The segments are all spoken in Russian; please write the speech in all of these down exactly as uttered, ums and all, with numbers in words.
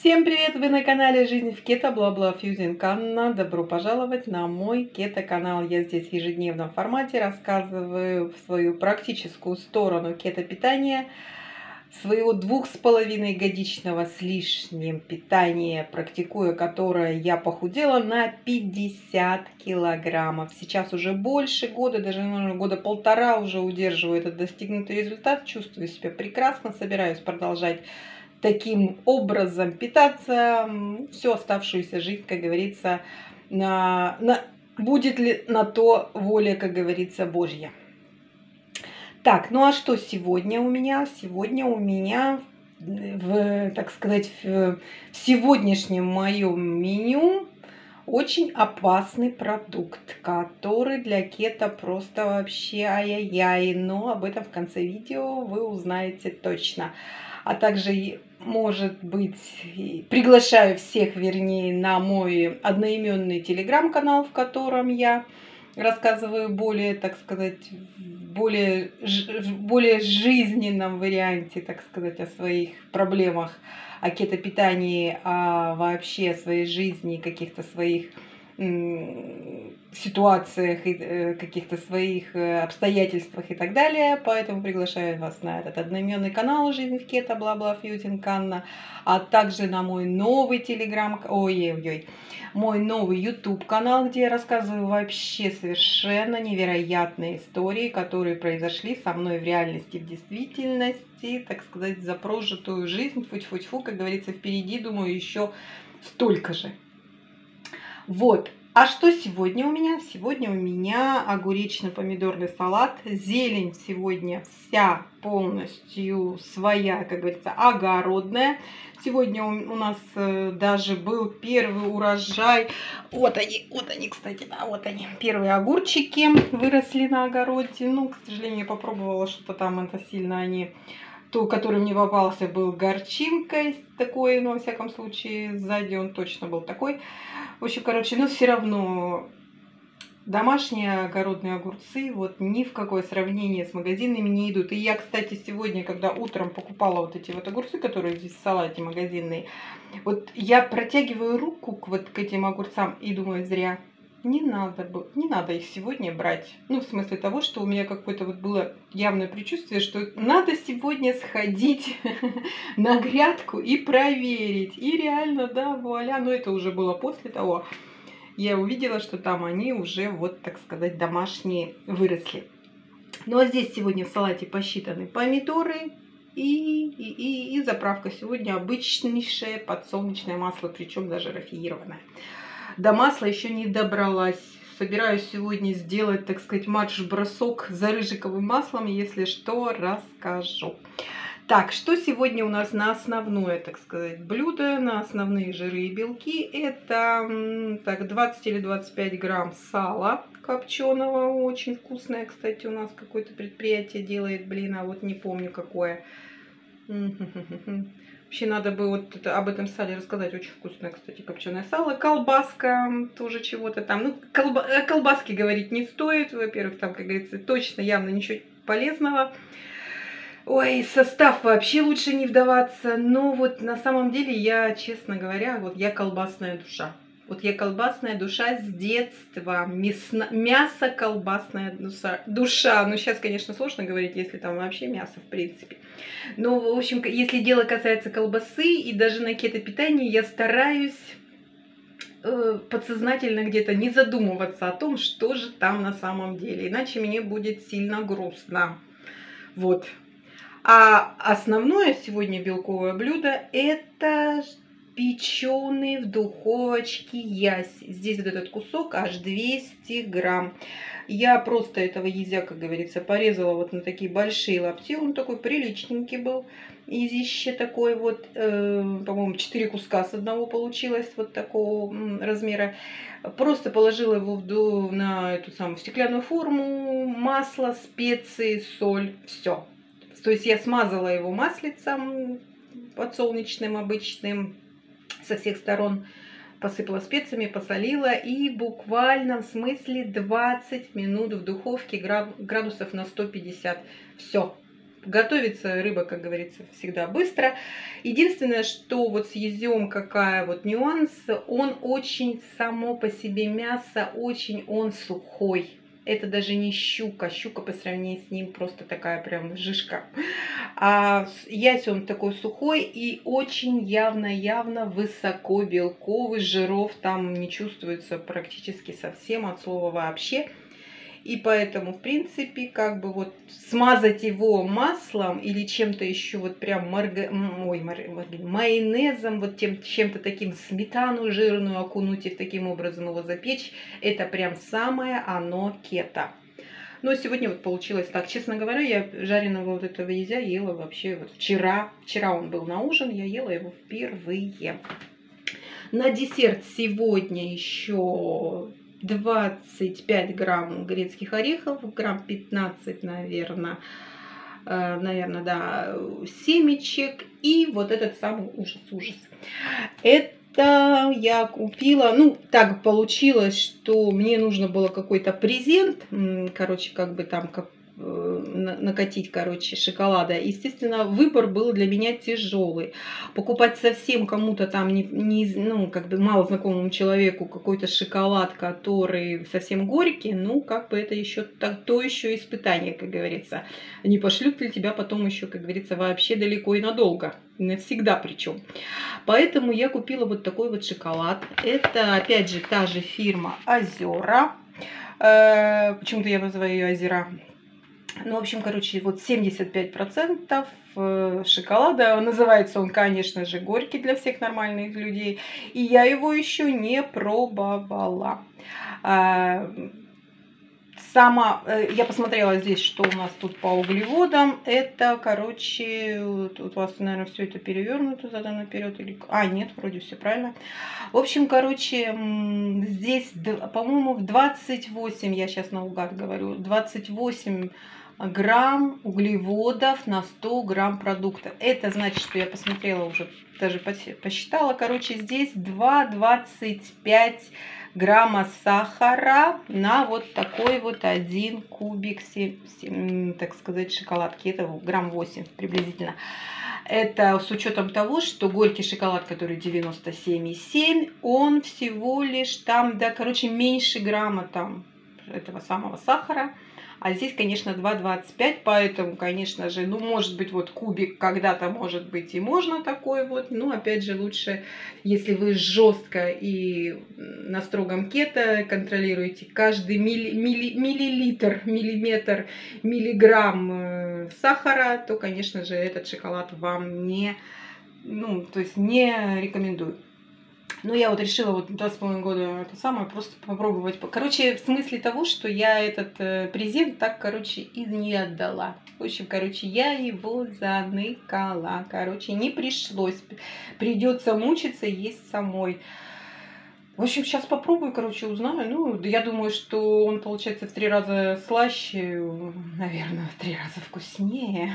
Всем привет! Вы на канале Жизнь в Кето, бла-бла, Фьюзинг Анна. Добро пожаловать на мой кето-канал. Я здесь в ежедневном формате рассказываю свою практическую сторону кето-питания, своего двух с половиной годичного с лишним питания, практикуя которое я похудела на пятьдесят килограммов. Сейчас уже больше года, даже года полтора уже удерживаю этот достигнутый результат. Чувствую себя прекрасно, собираюсь продолжать таким образом питаться всю оставшуюся жизнь, как говорится, на, на, будет ли на то воля, как говорится, Божья. Так, ну а что сегодня у меня? Сегодня у меня, в, так сказать, в, в сегодняшнем моем меню очень опасный продукт, который для кето просто вообще ай-яй-яй, но об этом в конце видео вы узнаете точно. А также, может быть, приглашаю всех, вернее, на мой одноименный телеграм-канал, в котором я рассказываю более, так сказать, более, более жизненном варианте, так сказать, о своих проблемах, о кетопитании, о вообще своей жизни, каких-то своих ситуациях, каких-то своих обстоятельствах и так далее. Поэтому приглашаю вас на этот одноименный канал «Жизнь в Кето», бла-бла, Фьюзинг Анна, а также на мой новый телеграм, ой, ой, ой, мой новый ютуб канал, где я рассказываю вообще совершенно невероятные истории, которые произошли со мной в реальности, в действительности, так сказать, за прожитую жизнь, фу-фу-фу, как говорится, впереди, думаю, еще столько же. Вот. А что сегодня у меня? Сегодня у меня огуречно-помидорный салат. Зелень сегодня вся полностью своя, как говорится, огородная. Сегодня у нас даже был первый урожай. Вот они, вот они, кстати, да, вот они. Первые огурчики выросли на огороде. Ну, к сожалению, я попробовала что-то там, это сильно они... То, который мне попался, был горчинкой такой, но, во всяком случае, сзади он точно был такой. В общем, короче, но все равно домашние огородные огурцы вот ни в какое сравнение с магазинными не идут. И я, кстати, сегодня, когда утром покупала вот эти вот огурцы, которые здесь в салате магазинные, вот я протягиваю руку к, вот, к этим огурцам и думаю, зря. Не надо, не надо их сегодня брать. Ну, в смысле того, что у меня какое-то вот было явное предчувствие, что надо сегодня сходить на грядку и проверить. И реально, да, вуаля. Но это уже было после того. Я увидела, что там они уже, вот так сказать, домашние выросли. Ну, а здесь сегодня в салате посчитаны помидоры. И, и, и, и заправка сегодня обычнейшее подсолнечное масло, причем даже рафинированное. До масла еще не добралась. Собираюсь сегодня сделать, так сказать, марш-бросок за рыжиковым маслом. Если что, расскажу. Так, что сегодня у нас на основное, так сказать, блюдо, на основные жиры и белки? Это так, двадцать или двадцать пять грамм сала копченого. Очень вкусное, кстати, у нас какое-то предприятие делает, блин, а вот не помню какое. Вообще надо бы вот это, об этом сале рассказать. Очень вкусное, кстати, копченое сало. Колбаска тоже чего-то там. Ну, колба... колбаски говорить не стоит. Во-первых, там, как говорится, точно, явно ничего полезного. Ой, состав вообще лучше не вдаваться. Но вот на самом деле я, честно говоря, вот я колбасная душа. Вот я колбасная душа с детства. Мясно... Мясо колбасная душа. душа. Ну, сейчас, конечно, сложно говорить, если там вообще мясо, в принципе. Но, в общем, если дело касается колбасы и даже на кетопитании, я стараюсь э, подсознательно где-то не задумываться о том, что же там на самом деле. Иначе мне будет сильно грустно. Вот. А основное сегодня белковое блюдо – это... печеный в духовочке язь. Здесь вот этот кусок аж двести грамм. Я просто этого язя, как говорится, порезала вот на такие большие лапти. Он такой приличненький был. Язище такой вот, э, по-моему, четыре куска с одного получилось вот такого размера. Просто положила его в, на эту самую стеклянную форму. Масло, специи, соль. Все. То есть я смазала его маслицем подсолнечным обычным. Со всех сторон посыпала специями, посолила и буквально в смысле двадцать минут в духовке градусов на сто пятьдесят. Все. готовится рыба, как говорится, всегда быстро. Единственное, что вот с езем какая вот нюанс, он очень само по себе мясо, очень он сухой. Это даже не щука. Щука по сравнению с ним просто такая прям жишка. А ясь он такой сухой и очень явно-явно высоко белковый, жиров там не чувствуется практически совсем, от слова вообще. И поэтому, в принципе, как бы вот смазать его маслом или чем-то еще, вот прям марга... Ой, мар... майонезом, вот тем, чем-то таким, сметану жирную окунуть и таким образом его запечь, это прям самое оно кето. Но сегодня вот получилось так. Честно говоря, я жареного вот этого езя ела вообще вот вчера. Вчера он был на ужин, я ела его впервые. На десерт сегодня еще... двадцать пять грамм грецких орехов, грамм пятнадцать, наверное, э, наверное, да, семечек. И вот этот самый ужас-ужас. Это я купила, ну, так получилось, что мне нужно было какой-то презент, короче, как бы там как, э, накатить, короче, шоколада. Естественно, выбор был для меня тяжелый. Покупать совсем кому-то там, не, не, ну, как бы малознакомому человеку какой-то шоколад, который совсем горький, ну, как бы это еще так, то еще испытание, как говорится. Не пошлют ли тебя потом еще, как говорится, вообще далеко и надолго. Навсегда причем. Поэтому я купила вот такой вот шоколад. Это, опять же, та же фирма Озера. Э, почему-то я называю ее Озера. Ну, в общем, короче, вот семьдесят пять процентов шоколада. Называется он, конечно же, горький для всех нормальных людей. И я его еще не пробовала. Сама, я посмотрела здесь, что у нас тут по углеводам. Это, короче, тут у вас, наверное, все это перевернуто задом наперед. Или... А, нет, вроде все правильно. В общем, короче, здесь, по-моему, в двадцать восемь, я сейчас наугад говорю, двадцать восемь грамм углеводов на сто грамм продукта. Это значит, что я посмотрела уже, даже посчитала. Короче, здесь два двадцать пять грамма сахара на вот такой вот один кубик, так сказать, шоколадки. Это грамм восемь приблизительно. Это с учетом того, что горький шоколад, который девяносто семь и семь, он всего лишь там, да, короче, меньше грамма там этого самого сахара. А здесь, конечно, два двадцать пять, поэтому, конечно же, ну, может быть, вот кубик когда-то, может быть, и можно такой вот. Но, опять же, лучше, если вы жестко и на строгом кето контролируете каждый милли, милли, миллилитр, миллиметр, миллиграмм сахара, то, конечно же, этот шоколад вам не, ну, то есть не рекомендую. Но я вот решила вот два с половиной года это самое просто попробовать. Короче, в смысле того, что я этот презент так, короче, и не отдала. В общем, короче, я его заныкала. Короче, не пришлось. Придется мучиться, есть самой. В общем, сейчас попробую, короче, узнаю. Ну, я думаю, что он получается в три раза слаще, наверное, в три раза вкуснее.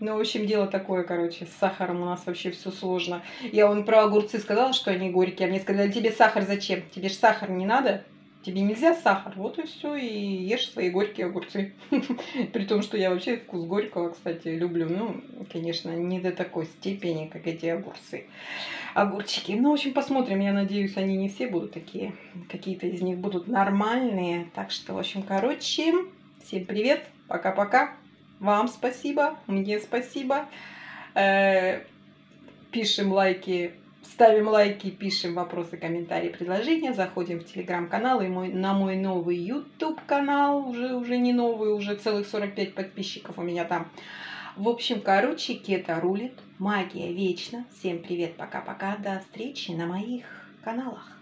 Но, в общем, дело такое, короче, с сахаром у нас вообще все сложно. Я вон про огурцы сказала, что они горькие, а мне сказали, тебе сахар зачем? Тебе же сахар не надо, тебе нельзя сахар. Вот и все, и ешь свои горькие огурцы. При том, что я вообще вкус горького, кстати, люблю. Ну, конечно, не до такой степени, как эти огурцы. Огурчики. Ну, в общем, посмотрим. Я надеюсь, они не все будут такие. Какие-то из них будут нормальные. Так что, в общем, короче, всем привет. Пока-пока. Вам спасибо. Мне спасибо. Э-э- пишем лайки. Ставим лайки, пишем вопросы, комментарии, предложения. Заходим в телеграм-канал и мой, на мой новый ютуб-канал. Уже, уже не новый, уже целых сорок пять подписчиков у меня там. В общем, короче, кето рулит. Магия вечна. Всем привет, пока-пока. До встречи на моих каналах.